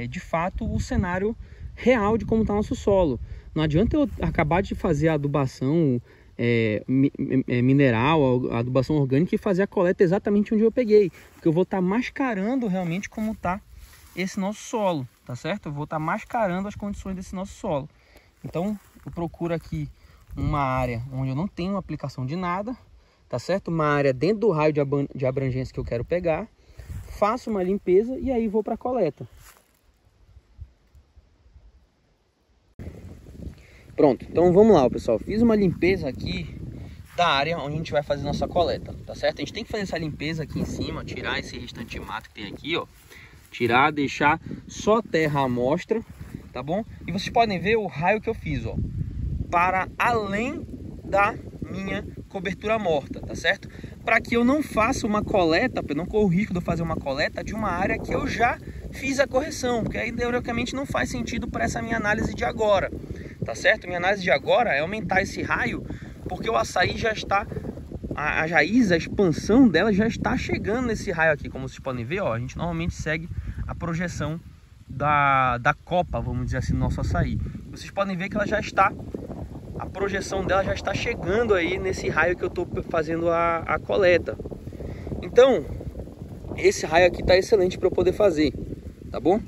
de fato o cenário real de como está nosso solo. Não adianta eu acabar de fazer a adubação mineral, a adubação orgânica, e fazer a coleta exatamente onde eu peguei, porque eu vou estar mascarando realmente como está esse nosso solo, tá certo? Eu vou estar mascarando as condições desse nosso solo. Então eu procuro aqui uma área onde eu não tenho aplicação de nada, tá certo? Uma área dentro do raio de abrangência que eu quero pegar, faço uma limpeza e aí vou para a coleta. Pronto, então vamos lá, pessoal. Fiz uma limpeza aqui da área onde a gente vai fazer nossa coleta, tá certo? A gente tem que fazer essa limpeza aqui em cima, tirar esse restante de mato que tem aqui, ó. Tirar, deixar só terra à mostra, tá bom? E vocês podem ver o raio que eu fiz, ó. Para além da minha cobertura morta, tá certo? Para que eu não faça uma coleta, para não correr o risco de eu fazer uma coleta de uma área que eu já fiz a correção, porque aí, teoricamente, não faz sentido para essa minha análise de agora. Tá certo? Minha análise de agora é aumentar esse raio, porque o açaí já está, a raiz, a expansão dela já está chegando nesse raio aqui. Como vocês podem ver, ó, a gente normalmente segue a projeção da copa, vamos dizer assim, do nosso açaí. Vocês podem ver que ela já está, a projeção dela já está chegando aí nesse raio que eu estou fazendo a coleta. Então, esse raio aqui está excelente para eu poder fazer, tá bom?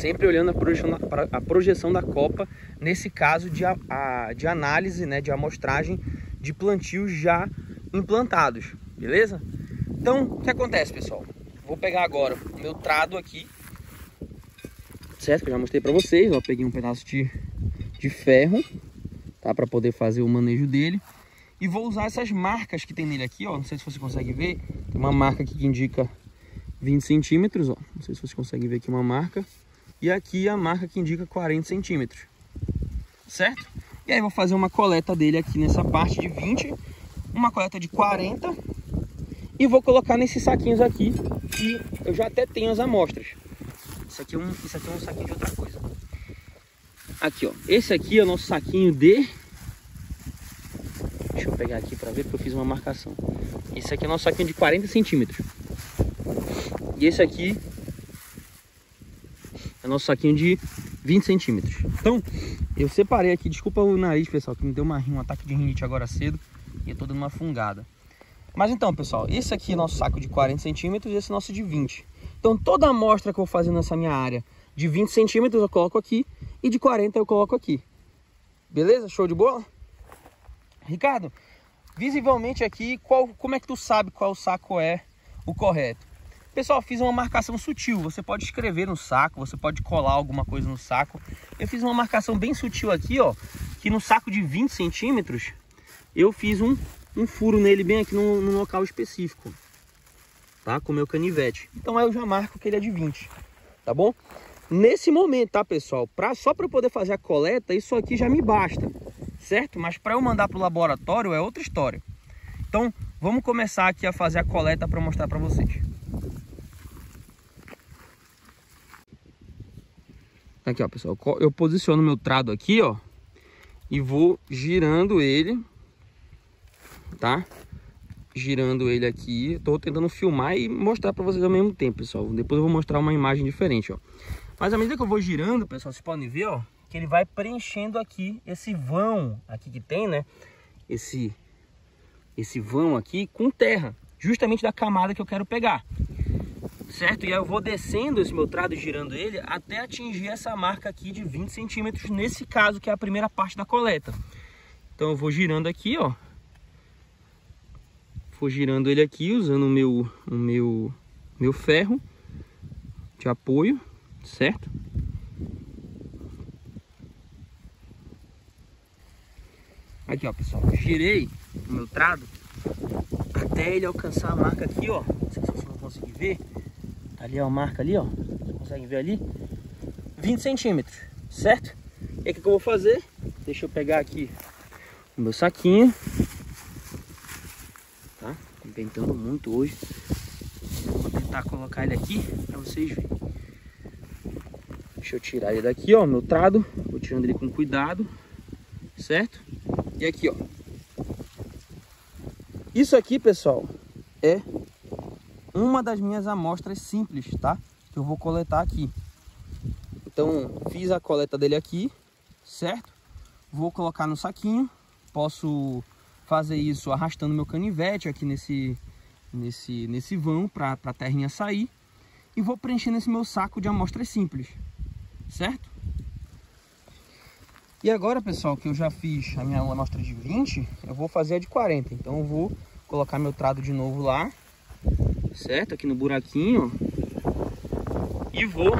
sempre olhando a projeção da copa, nesse caso de análise, né, de amostragem de plantios já implantados, beleza? Então, o que acontece, pessoal? Vou pegar agora o meu trado aqui, certo? Que eu já mostrei para vocês, ó, peguei um pedaço de ferro, tá? Para poder fazer o manejo dele. E vou usar essas marcas que tem nele aqui, ó. Não sei se você consegue ver. Tem uma marca aqui que indica 20 centímetros, ó. Não sei se você consegue ver aqui uma marca. E aqui a marca que indica 40 centímetros, certo? E aí vou fazer uma coleta dele aqui nessa parte de 20, uma coleta de 40. E vou colocar nesses saquinhos aqui, que eu já até tenho as amostras. Isso aqui é um saquinho de outra coisa. Aqui, ó. Esse aqui é o nosso saquinho de... Deixa eu pegar aqui para ver, porque eu fiz uma marcação. Esse aqui é o nosso saquinho de 40 centímetros. E esse aqui é o nosso saquinho de 20 centímetros. Então, eu separei aqui. Desculpa o nariz, pessoal, que me deu um ataque de rinite agora cedo. E eu tô dando uma fungada. Mas então, pessoal, esse aqui é o nosso saco de 40 centímetros e esse é nosso de 20. Então, toda a amostra que eu vou fazer nessa minha área de 20 centímetros eu coloco aqui. E de 40 eu coloco aqui. Beleza? Show de bola? Ricardo, visivelmente aqui, como é que tu sabe qual saco é o correto? Pessoal, fiz uma marcação sutil. Você pode escrever no saco, você pode colar alguma coisa no saco. Eu fiz uma marcação bem sutil aqui, ó, que no saco de 20 centímetros, eu fiz um furo nele bem aqui num local específico, tá? Com o meu canivete. Então aí eu já marco que ele é de 20, tá bom? Nesse momento, tá, pessoal? Só para eu poder fazer a coleta, isso aqui já me basta, certo? Mas para eu mandar para o laboratório é outra história. Então, vamos começar aqui a fazer a coleta para mostrar para vocês. Aqui, ó, pessoal, eu posiciono meu trado aqui, ó, e vou girando ele, tá? Girando ele aqui. Estou tentando filmar e mostrar para vocês ao mesmo tempo, pessoal. Depois eu vou mostrar uma imagem diferente, ó. Mas à medida que eu vou girando, pessoal, vocês podem ver, ó, que ele vai preenchendo aqui esse vão aqui que tem, né? Esse vão aqui com terra, justamente da camada que eu quero pegar, certo? E aí eu vou descendo esse meu trado, girando ele, até atingir essa marca aqui de 20 centímetros, nesse caso que é a primeira parte da coleta. Então eu vou girando aqui, ó. Vou girando ele aqui, usando o meu ferro de apoio, certo? Aqui, ó, pessoal, girei o meu trado até ele alcançar a marca aqui, ó. Não sei se vocês vão conseguir ver. Ali é a marca ali, ó. Vocês conseguem ver ali? 20 centímetros, certo? E aí, o que eu vou fazer? Deixa eu pegar aqui o meu saquinho. Tá? Tô inventando muito hoje. Vou tentar colocar ele aqui pra vocês verem. Deixa eu tirar ele daqui, ó, meu trado. Vou tirando ele com cuidado, certo? E aqui, ó, isso aqui, pessoal, é uma das minhas amostras simples, tá? Que eu vou coletar aqui. Então, fiz a coleta dele aqui, certo? Vou colocar no saquinho. Posso fazer isso arrastando meu canivete aqui nesse vão para a terrinha sair. E vou preenchendo esse meu saco de amostras simples, certo? E agora, pessoal, que eu já fiz a minha amostra de 20, eu vou fazer a de 40. Então eu vou colocar meu trado de novo lá, certo? Aqui no buraquinho. E vou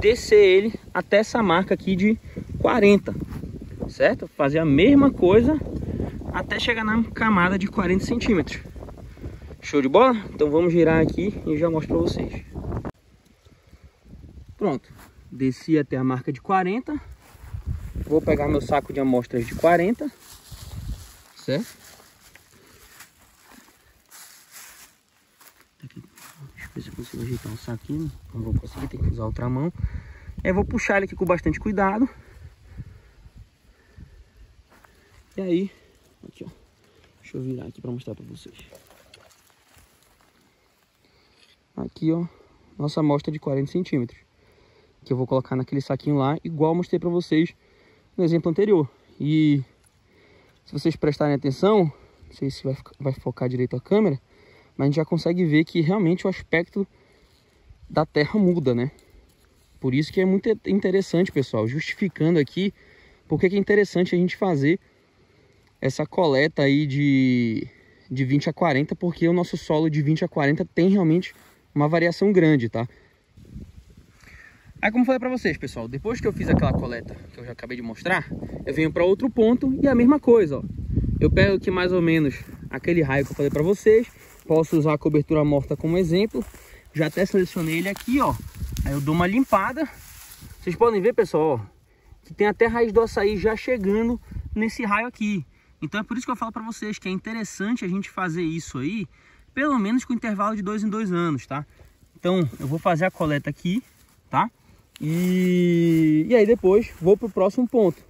descer ele até essa marca aqui de 40, certo? Fazer a mesma coisa até chegar na camada de 40 centímetros. Show de bola? Então vamos girar aqui e já mostro pra vocês. Pronto. Desci até a marca de 40. Vou pegar meu saco de amostras de 40, certo? Deixa eu ver se eu consigo ajeitar o saco aqui. Não vou conseguir, tem que usar outra mão. Aí vou puxar ele aqui com bastante cuidado. E aí, aqui, ó. Deixa eu virar aqui para mostrar para vocês. Aqui, ó, nossa amostra de 40 centímetros. Que eu vou colocar naquele saquinho lá, igual eu mostrei para vocês no exemplo anterior. E se vocês prestarem atenção, não sei se vai focar direito a câmera, mas a gente já consegue ver que realmente o aspecto da terra muda, né? Por isso que é muito interessante, pessoal, justificando aqui porque que é interessante a gente fazer essa coleta aí de 20 a 40, porque o nosso solo de 20 a 40 tem realmente uma variação grande, tá? Aí, como eu falei pra vocês, pessoal, depois que eu fiz aquela coleta que eu já acabei de mostrar, eu venho pra outro ponto e é a mesma coisa, ó. Eu pego aqui mais ou menos aquele raio que eu falei pra vocês, posso usar a cobertura morta como exemplo, já até selecionei ele aqui, ó. Aí eu dou uma limpada. Vocês podem ver, pessoal, ó, que tem até raiz do açaí já chegando nesse raio aqui. Então é por isso que eu falo pra vocês que é interessante a gente fazer isso aí, pelo menos com intervalo de 2 em 2 anos, tá? Então eu vou fazer a coleta aqui, tá? E aí depois vou pro próximo ponto.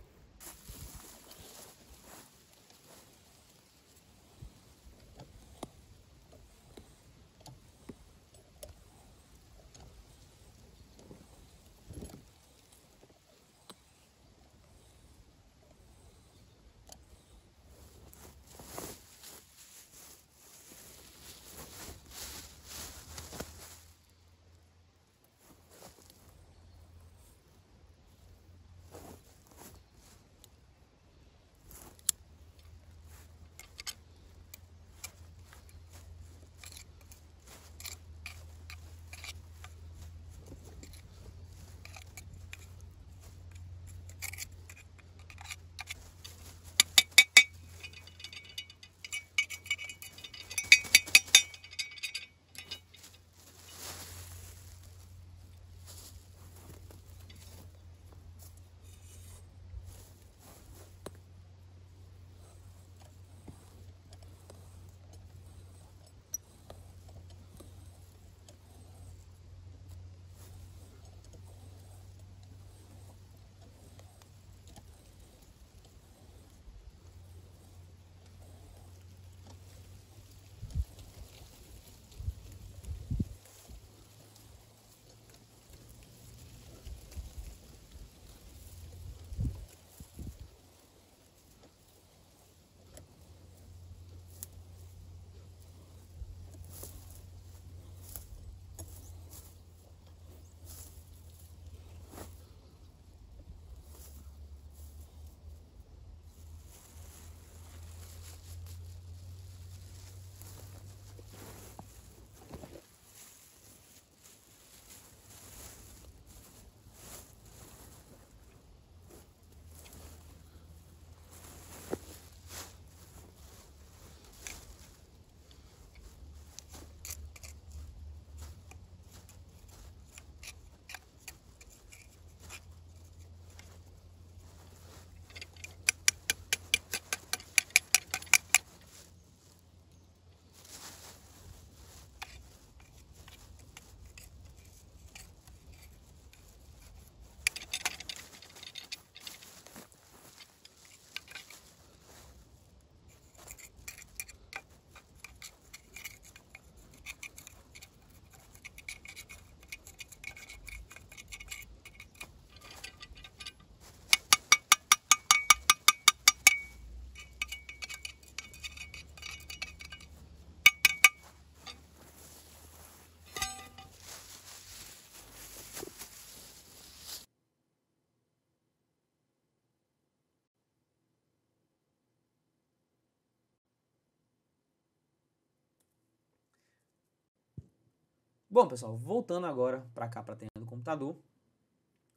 Bom, pessoal, voltando agora para cá, para a tela do computador,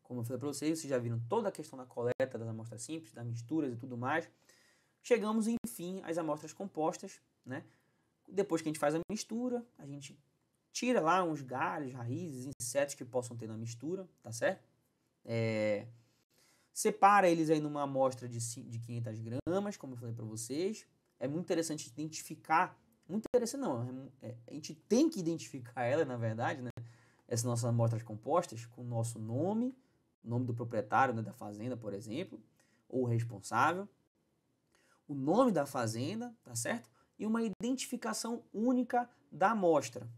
como eu falei para vocês, vocês já viram toda a questão da coleta, das amostras simples, das misturas e tudo mais. Chegamos, enfim, às amostras compostas, né? Depois que a gente faz a mistura, a gente tira lá uns galhos, raízes, insetos que possam ter na mistura, tá certo? Separa eles aí numa amostra de 500 gramas, como eu falei para vocês. É muito interessante identificar... Muito interessante, não. A gente tem que identificar ela, na verdade, né? Essas nossas amostras compostas com o nosso nome, o nome do proprietário, né, da fazenda, por exemplo, ou responsável, o nome da fazenda, tá certo? E uma identificação única da amostra.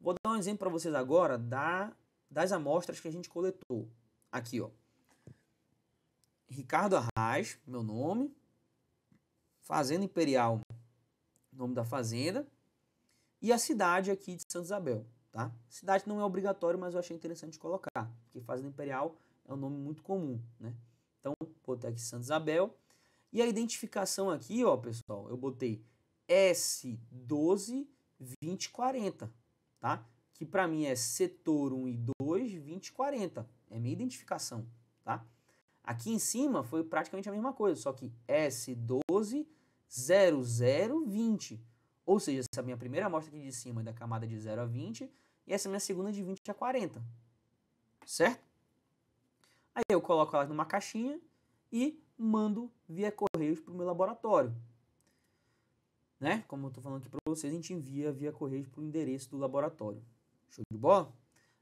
Vou dar um exemplo para vocês agora das amostras que a gente coletou. Aqui, ó. Ricardo Arraes, meu nome. Fazenda Imperial, nome da fazenda, e a cidade aqui de Santos Abel, tá? Cidade não é obrigatório, mas eu achei interessante colocar, porque Fazenda Imperial é um nome muito comum, né? Então, botei aqui Santos Abel. E a identificação aqui, ó, pessoal, eu botei S12-2040, tá? Que para mim é setor 1 e 2, 2040. É minha identificação, tá? Aqui em cima foi praticamente a mesma coisa, só que S12-0020. Ou seja, essa minha primeira amostra aqui de cima é da camada de 0 a 20 e essa minha segunda de 20 a 40. Certo? Aí eu coloco elas numa caixinha e mando via correios para o meu laboratório. Né? Como eu estou falando aqui para vocês, a gente envia via correios para o endereço do laboratório. Show de bola?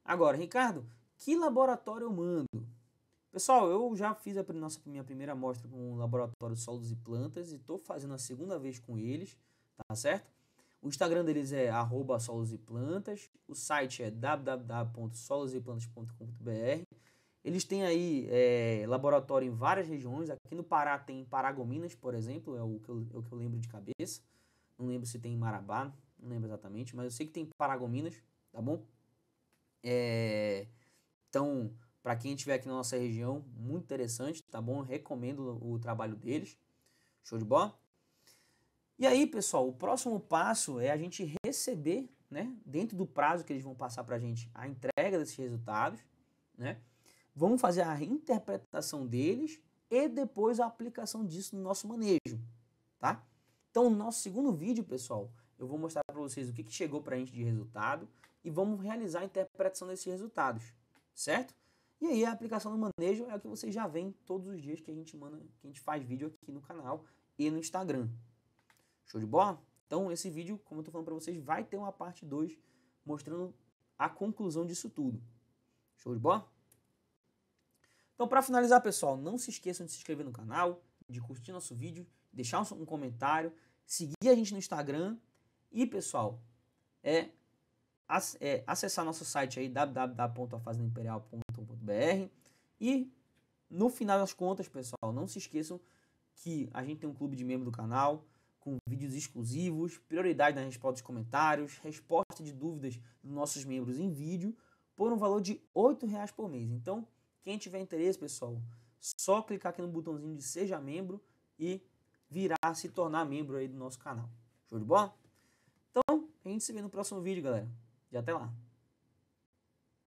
Agora, Ricardo, que laboratório eu mando? Pessoal, eu já fiz a minha primeira amostra com o laboratório Solos e Plantas e estou fazendo a segunda vez com eles, tá certo? O Instagram deles é @soloseplantas, o site é www.soloseplantas.com.br. Eles têm aí laboratório em várias regiões. Aqui no Pará tem Paragominas, por exemplo, é o que eu lembro de cabeça. Não lembro se tem em Marabá, não lembro exatamente, mas eu sei que tem Paragominas, tá bom? Então, para quem estiver aqui na nossa região, muito interessante, tá bom? Recomendo o trabalho deles. Show de bola? E aí, pessoal, o próximo passo é a gente receber, né, dentro do prazo que eles vão passar para a gente, a entrega desses resultados, né? Vamos fazer a reinterpretação deles e depois a aplicação disso no nosso manejo, tá? Então, no nosso segundo vídeo, pessoal, eu vou mostrar para vocês o que chegou para a gente de resultado e vamos realizar a interpretação desses resultados, certo? E aí, a aplicação no manejo é o que vocês já veem todos os dias que a gente manda, que a gente faz vídeo aqui no canal e no Instagram. Show de bola? Então, esse vídeo, como eu estou falando para vocês, vai ter uma parte 2 mostrando a conclusão disso tudo. Show de bola? Então, para finalizar, pessoal, não se esqueçam de se inscrever no canal, de curtir nosso vídeo, deixar um comentário, seguir a gente no Instagram e, pessoal, acessar nosso site aí, www.afazendaimperial.com.br. E, no final das contas, pessoal, não se esqueçam que a gente tem um clube de membro do canal com vídeos exclusivos, prioridade na resposta dos comentários, resposta de dúvidas dos nossos membros em vídeo, por um valor de R$ 8 por mês. Então, quem tiver interesse, pessoal, só clicar aqui no botãozinho de Seja Membro e virar, se tornar membro aí do nosso canal. Show de bola? Então, a gente se vê no próximo vídeo, galera. E até lá.